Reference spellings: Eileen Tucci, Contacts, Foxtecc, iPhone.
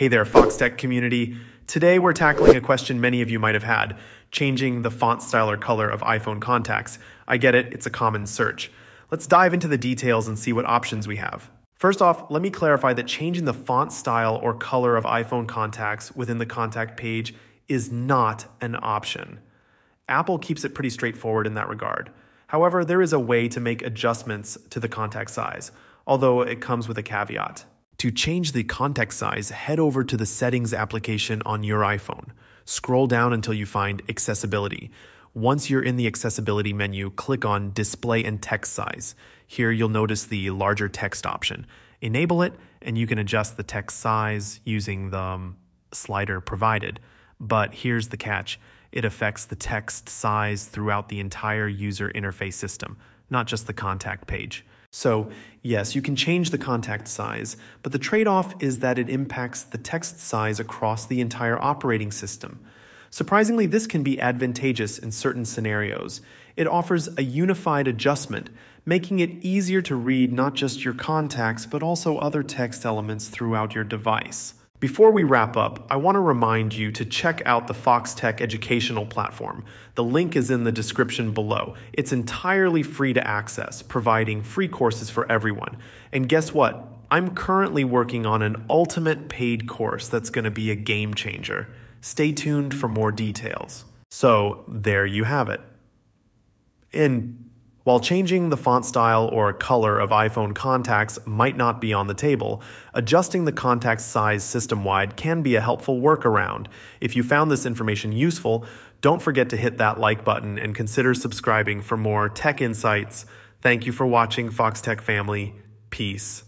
Hey there, Foxtecc community. Today we're tackling a question many of you might have had, changing the font style or color of iPhone contacts. I get it, it's a common search. Let's dive into the details and see what options we have. First off, let me clarify that changing the font style or color of iPhone contacts within the contact page is not an option. Apple keeps it pretty straightforward in that regard. However, there is a way to make adjustments to the contact size, although it comes with a caveat. To change the contact size, head over to the Settings application on your iPhone. Scroll down until you find Accessibility. Once you're in the Accessibility menu, click on Display and Text Size. Here you'll notice the larger text option. Enable it, and you can adjust the text size using the slider provided. But here's the catch. It affects the text size throughout the entire user interface system, not just the contact page. So, yes, you can change the contact size, but the trade-off is that it impacts the text size across the entire operating system. Surprisingly, this can be advantageous in certain scenarios. It offers a unified adjustment, making it easier to read not just your contacts, but also other text elements throughout your device. Before we wrap up, I want to remind you to check out the Foxtecc educational platform. The link is in the description below. It's entirely free to access, providing free courses for everyone. And guess what? I'm currently working on an ultimate paid course that's going to be a game changer. Stay tuned for more details. So there you have it. And while changing the font style or color of iPhone contacts might not be on the table, adjusting the contact size system-wide can be a helpful workaround. If you found this information useful, don't forget to hit that like button and consider subscribing for more tech insights. Thank you for watching, Foxtecc family. Peace.